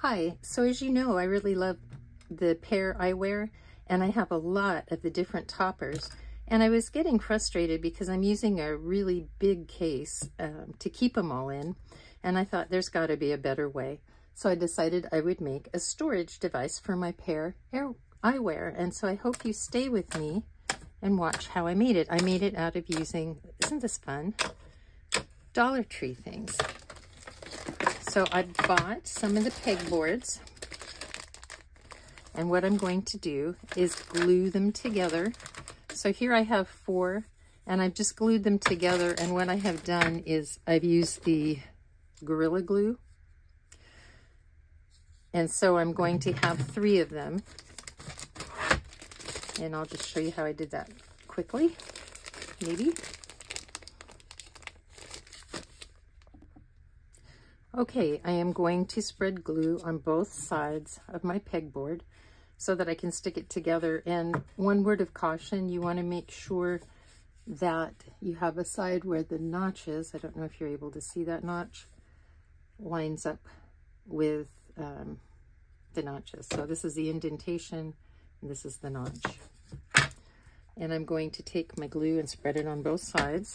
Hi, so as you know, I really love the Pair Eyewear, and I have a lot of the different toppers, and I was getting frustrated because I'm using a really big case to keep them all in, and I thought there's got to be a better way. So I decided I would make a storage device for my Pair Eyewear, and so I hope you stay with me and watch how I made it. I made it out of using, isn't this fun, Dollar Tree things. So I bought some of the pegboards, and what I'm going to do is glue them together. So here I have four, and I've just glued them together, and what I have done is I've used the Gorilla Glue, and so I'm going to have three of them, and I'll just show you how I did that quickly, maybe. Okay, I am going to spread glue on both sides of my pegboard so that I can stick it together. And one word of caution, you want to make sure that you have a side where the notch is, I don't know if you're able to see that notch, lines up with the notches. So this is the indentation, and this is the notch. And I'm going to take my glue and spread it on both sides.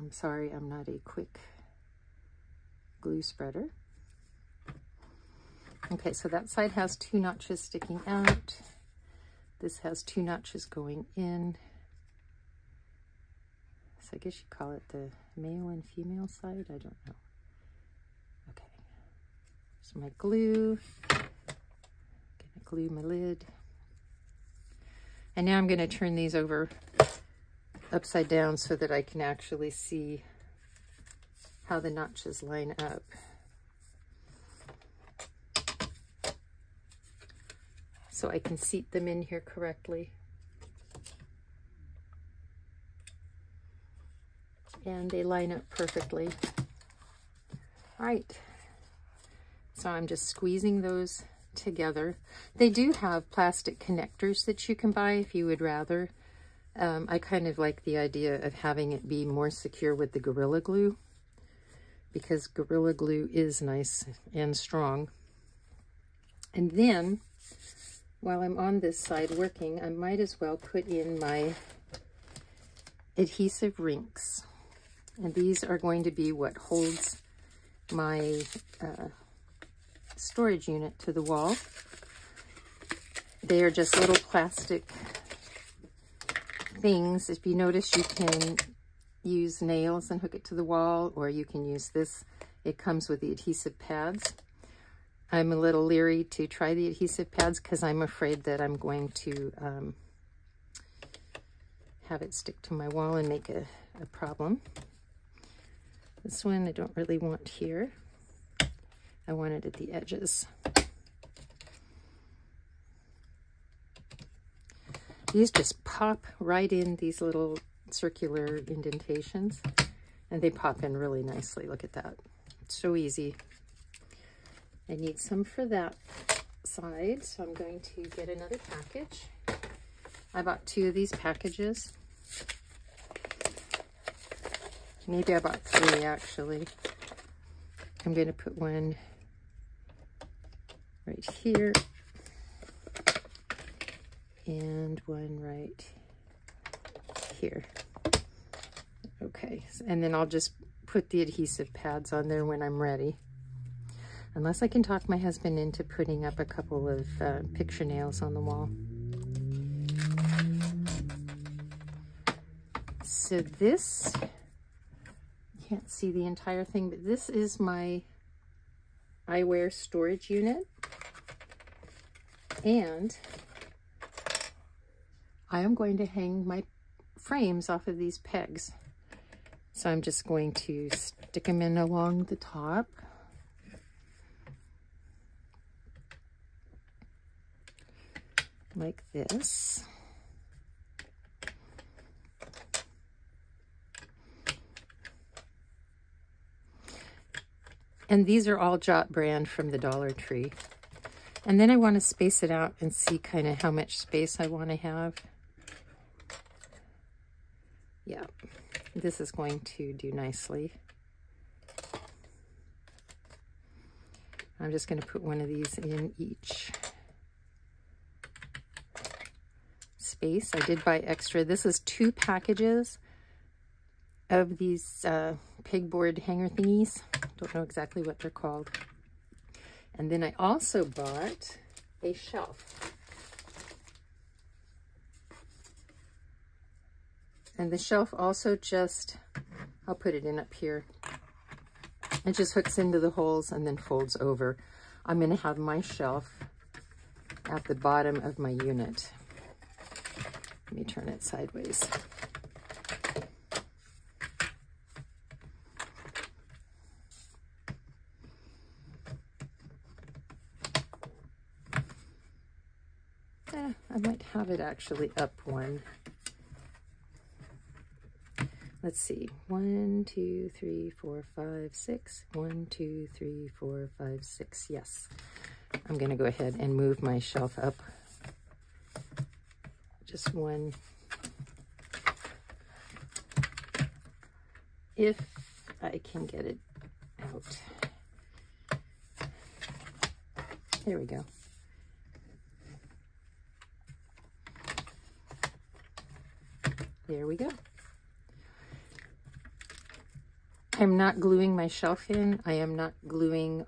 I'm sorry, I'm not a quick glue spreader. Okay, so that side has two notches sticking out. This has two notches going in. So I guess you call it the male and female side, I don't know. Okay, here's my glue. I'm gonna glue my lid. And now I'm gonna turn these over upside down so that I can actually see how the notches line up. So I can seat them in here correctly. And they line up perfectly. All right, so I'm just squeezing those together. They do have plastic connectors that you can buy if you would rather. I kind of like the idea of having it be more secure with the Gorilla Glue, because Gorilla Glue is nice and strong. And then, while I'm on this side working, I might as well put in my adhesive rings. And these are going to be what holds my storage unit to the wall. They are just little plastic things. If you notice, you can use nails and hook it to the wall, or you can use this. It comes with the adhesive pads. I'm a little leery to try the adhesive pads because I'm afraid that I'm going to have it stick to my wall and make a problem. This one I don't really want here. I want it at the edges. These just pop right in these little circular indentations, and they pop in really nicely. Look at that. It's so easy. I need some for that side, so I'm going to get another package. I bought two of these packages. Maybe I bought three, actually. I'm going to put one right here, and one right here. Okay, and then I'll just put the adhesive pads on there when I'm ready. Unless I can talk my husband into putting up a couple of picture nails on the wall. So this, you can't see the entire thing, but this is my eyewear storage unit. And I am going to hang my frames off of these pegs. So I'm just going to stick them in along the top. Like this. And these are all Jot brand from the Dollar Tree. And then I want to space it out and see kind of how much space I want to have. Yeah, this is going to do nicely. I'm just going to put one of these in each space. I did buy extra. This is 2 packages of these pegboard hanger thingies. Don't know exactly what they're called. And then I also bought a shelf. And the shelf also just, I'll put it in up here. It just hooks into the holes and then folds over. I'm going to have my shelf at the bottom of my unit. Let me turn it sideways. I might have it actually up one. Let's see, 1, 2, 3, 4, 5, 6. 1, 2, 3, 4, 5, 6. Yes, I'm going to go ahead and move my shelf up just one. If I can get it out. There we go. There we go. I'm not gluing my shelf in. I am not gluing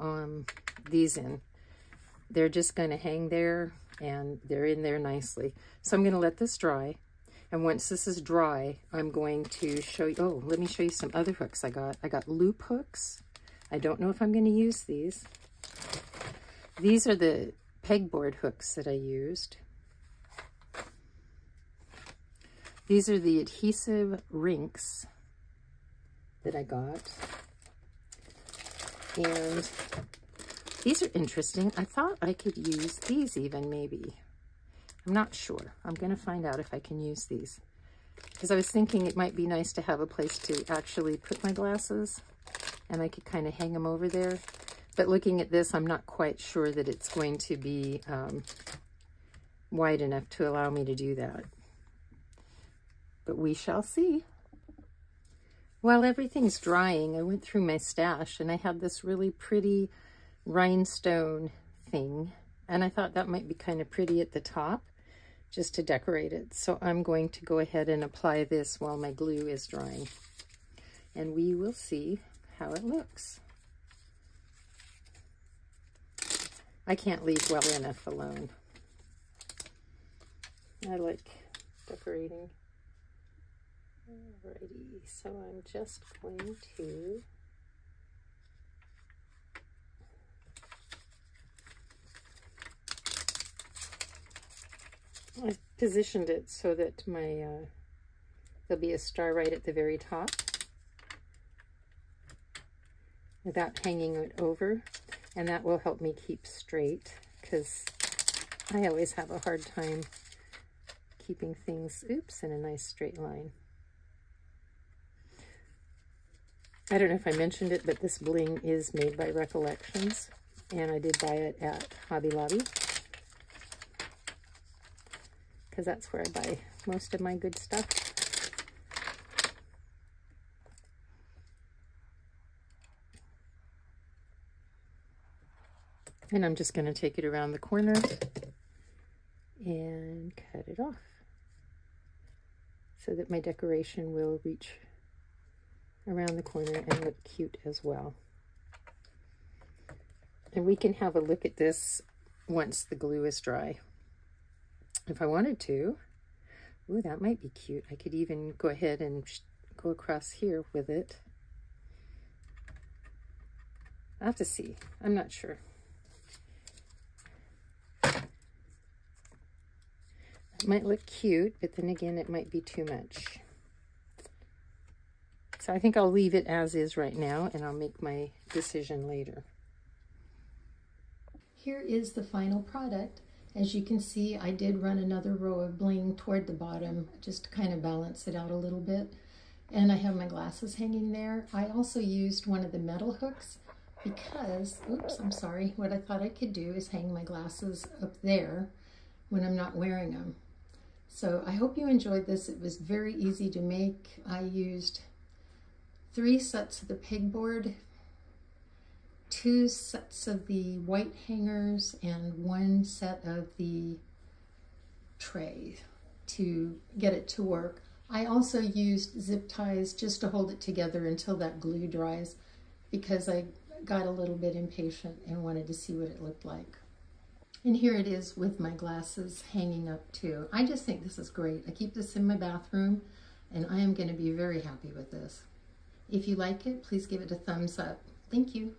these in. They're just going to hang there, and they're in there nicely. So I'm going to let this dry. And once this is dry, I'm going to show you. Oh, let me show you some other hooks I got. I got loop hooks. I don't know if I'm going to use these. These are the pegboard hooks that I used. These are the adhesive rinks that I got, and these are interesting. I thought I could use these even, maybe. I'm not sure. I'm gonna find out if I can use these, because I was thinking it might be nice to have a place to actually put my glasses, and I could kind of hang them over there. But looking at this, I'm not quite sure that it's going to be wide enough to allow me to do that, but we shall see. While everything's drying, I went through my stash and I had this really pretty rhinestone thing, and I thought that might be kind of pretty at the top just to decorate it. So I'm going to go ahead and apply this while my glue is drying, and we will see how it looks. I can't leave well enough alone. I like decorating. Alrighty, so I'm just going to I've positioned it so that my there'll be a star right at the very top without hanging it over, and that will help me keep straight, because I always have a hard time keeping things, oops, in a nice straight line. I don't know if I mentioned it, but this bling is made by Recollections, and I did buy it at Hobby Lobby, because that's where I buy most of my good stuff. And I'm just going to take it around the corner and cut it off so that my decoration will reach around the corner and look cute as well. And we can have a look at this once the glue is dry. If I wanted to, ooh, that might be cute. I could even go ahead and go across here with it. I'll have to see. I'm not sure. It might look cute, but then again, it might be too much. So I think I'll leave it as is right now, and I'll make my decision later. Here is the final product. As you can see, I did run another row of bling toward the bottom just to kind of balance it out a little bit. And I have my glasses hanging there. I also used one of the metal hooks because, oops, I'm sorry, what I thought I could do is hang my glasses up there when I'm not wearing them. So I hope you enjoyed this. It was very easy to make. I used 3 sets of the pegboard, 2 sets of the white hangers, and 1 set of the tray to get it to work. I also used zip ties just to hold it together until that glue dries, because I got a little bit impatient and wanted to see what it looked like. And here it is with my glasses hanging up too. I just think this is great. I keep this in my bathroom and I am going to be very happy with this. If you like it, please give it a thumbs up. Thank you.